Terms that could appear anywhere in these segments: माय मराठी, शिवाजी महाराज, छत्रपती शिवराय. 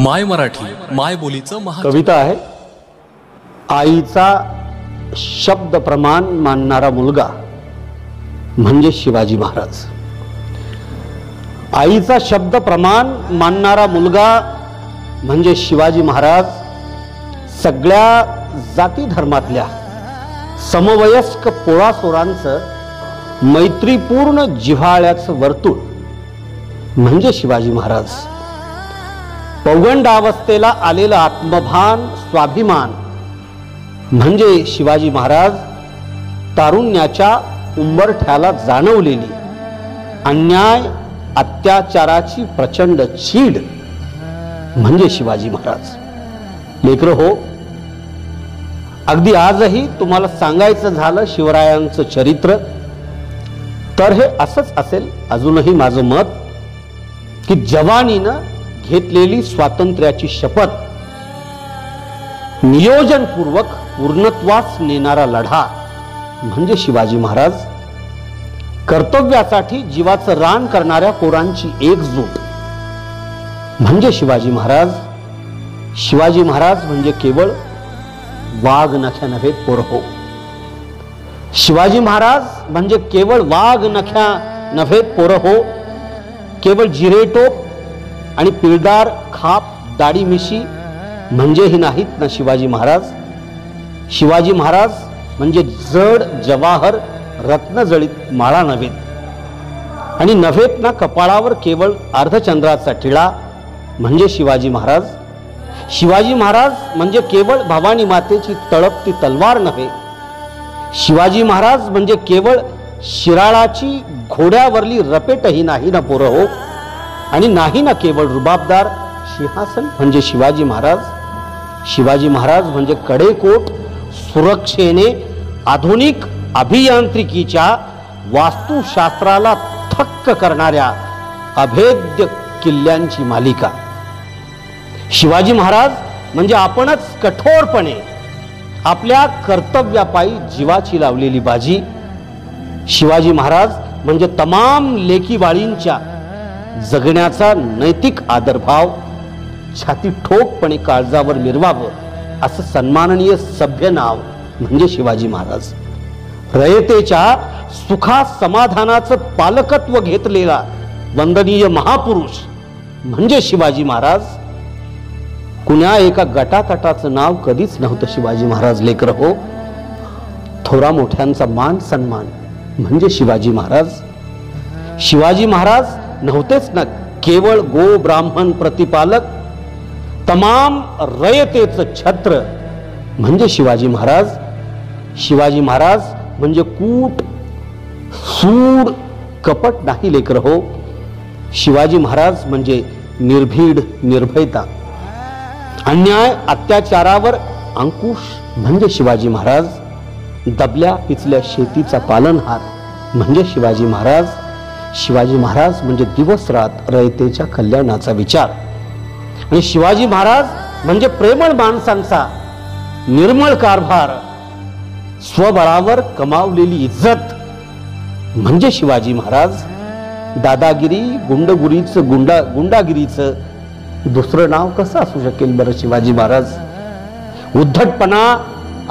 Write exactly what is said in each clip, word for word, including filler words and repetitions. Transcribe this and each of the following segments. माय मराठी माय बोलीचं महाकाव्य कविता आहे। आईचा शब्द प्रमाण मानणारा मुलगा म्हणजे शिवाजी महाराज। आईचा शब्द प्रमाण मानणारा मुलगा म्हणजे शिवाजी महाराज। सगळ्या जाती धर्मातल्या समवयस्क पोळासोरांचं मैत्रीपूर्ण जिव्हाळ्याचं वर्तुळ म्हणजे शिवाजी महाराज। पौगंडावस्थेला आलेलं आत्मभान स्वाभिमान म्हणजे शिवाजी महाराज। तारुण्याच्या उंबरठ्याला जाणवलेली अन्याय अत्याचाराची प्रचंड चीड म्हणजे शिवाजी महाराज। लेकरं हो, अगदी आजही तुम्हाला सांगायचं झालं शिवरायांचं चरित्र तर हे असंच असेल। अजूनही माझं मत की जवानीनं घेतलेली स्वातंत्र्याची शपथ नियोजनपूर्वक पूर्णत्वास नेणारा लढा म्हणजे शिवाजी महाराज। कर्तव्यासाठी जीवाचं रान करणाऱ्या पोरांची एकजूट म्हणजे शिवाजी महाराज। शिवाजी महाराज म्हणजे केवळ वाघ नख्या नव्हे पोरहो। शिवाजी महाराज म्हणजे केवळ वाघ नख्या नव्हे पोरहो। केवळ जिरेटोप आणि पिळदार खाप दाढी मिशी म्हणजेही नाहीत ना शिवाजी महाराज। शिवाजी महाराज म्हणजे जड जवाहर रत्नजळीत माळा नव्हेत आणि नव्हेत ना कपाळावर केवळ अर्धचंद्राचा टिळा म्हणजे शिवाजी महाराज। शिवाजी महाराज म्हणजे केवळ भवानी मातेची तळपती तलवार नव्हे। शिवाजी महाराज म्हणजे केवळ शिराळाची घोड्यावरली रपेटही नाही ना पोरं हो आणि नाही ना केवळ रुबाबदार सिंहासन म्हणजे शिवाजी महाराज। शिवाजी महाराज म्हणजे कडेकोट सुरक्षेने आधुनिक अभियांत्रिकीच्या वास्तुशास्त्राला थक्क करणाऱ्या अभेद्य किल्ल्यांची मालिका। शिवाजी महाराज म्हणजे आपणच कठोरपणे आपल्या कर्तव्यापायी जीवाची लावलेली बाजी। शिवाजी महाराज म्हणजे तमाम लेकीवाळींच्या जगण्याचा नैतिक आदरभाव छाती ठोकपणे काळजावर मिरवावं असं सन्माननीय सभ्य नाव म्हणजे शिवाजी महाराज। रयतेच्या सुखा समाधानाचं पालकत्व घेतलेला वंदनीय महापुरुष म्हणजे शिवाजी महाराज। कुण्या एका गटातटाचं नाव कधीच नव्हतं शिवाजी महाराज। लेकर हो, थोरा मोठ्यांचा मान सन्मान म्हणजे शिवाजी महाराज। शिवाजी महाराज नव्हतेच ना केवळ गो ब्राह्मण प्रतिपालक, तमाम रयतेचं छत्र म्हणजे शिवाजी महाराज। शिवाजी महाराज म्हणजे कूट सूड कपट नाही लेकर हो। शिवाजी महाराज म्हणजे निर्भीड निर्भयता, अन्याय अत्याचारावर अंकुश म्हणजे शिवाजी महाराज। दबल्या पिचल्या शेतीचा पालनहार म्हणजे शिवाजी महाराज। शिवाजी महाराज म्हणजे दिवस रात रयतेच्या कल्याणाचा विचार आणि शिवाजी महाराज म्हणजे प्रेमळ माणसांचा निर्मळ कारभार, स्वबळावर कमावलेली इज्जत म्हणजे शिवाजी महाराज। दादागिरी गुंडगिरीचं गुंडा गुंडागिरीचं दुसरं नाव कसं असू शकेल बरं शिवाजी महाराज। उद्धटपणा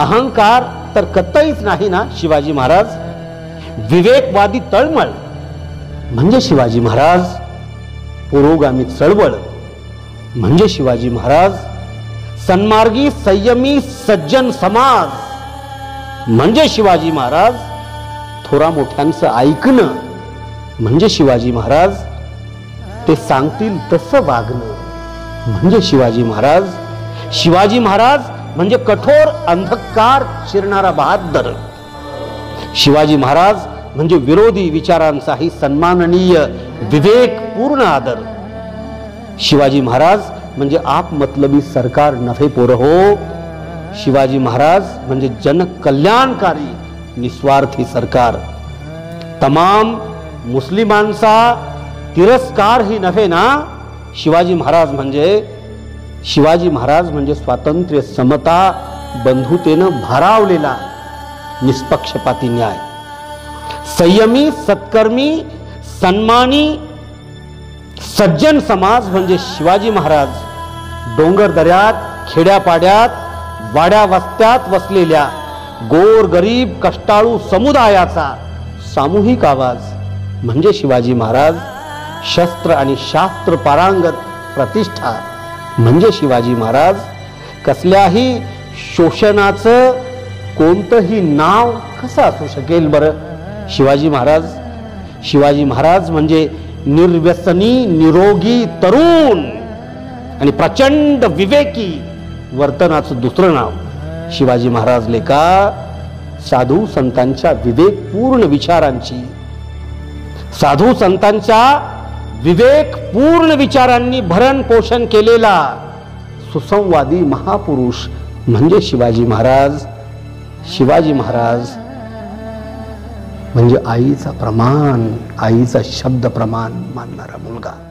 अहंकार तर कतईच नाही ना शिवाजी महाराज। विवेकवादी तळमळ म्हणजे शिवाजी महाराज। पुरोगामी चळवळ म्हणजे शिवाजी महाराज। सन्मार्गी संयमी सज्जन समाज म्हणजे शिवाजी महाराज। थोरा मोठ्यांचं ऐकणं म्हणजे शिवाजी महाराज। ते सांगतील तसं वागणं म्हणजे शिवाजी महाराज। शिवाजी महाराज म्हणजे कठोर अंधकार चिरणारा बहादर। शिवाजी महाराज म्हणजे विरोधी विचारांचाही सन्माननीय विवेकपूर्ण आदर। शिवाजी महाराज म्हणजे आप मतलबी सरकार नव्हे पोरं हो। शिवाजी महाराज म्हणजे जनकल्याणकारी निस्वार्थी सरकार। तमाम मुस्लिमांचा तिरस्कार ही नव्हे ना शिवाजी महाराज म्हणजे। शिवाजी महाराज म्हणजे स्वातंत्र्य समता बंधुतेनं भारावलेला निष्पक्षपाती न्याय, संयमी सत्कर्मी सन्मानी सज्जन समाज म्हणजे शिवाजी महाराज। डोंगर दऱ्यात, खेड्यापाड्यात, वाड्या वस्त्यात वसलेल्या गोर गरीब कष्टाळू समुदायाचा सामूहिक आवाज म्हणजे शिवाजी महाराज। शस्त्र आणि शास्त्र पारंगत प्रतिष्ठा म्हणजे शिवाजी महाराज। कसल्याही शोषणाचं कोणतंही नाव कसं असू शकेल बरं शिवाजी महाराज। शिवाजी महाराज म्हणजे निर्व्यसनी, निरोगी, तरुण आणि प्रचंड विवेकी वर्तनाचं दुसरं नाव शिवाजी महाराज। लेका साधू संतांच्या विवेकपूर्ण विचारांची, साधू संतांच्या विवेकपूर्ण विचारांनी भरण पोषण केलेला सुसंवादी महापुरुष म्हणजे शिवाजी महाराज। शिवाजी महाराज म्हणजे आईचा प्रमाण, आईचा शब्द प्रमाण मानणारा मुलगा।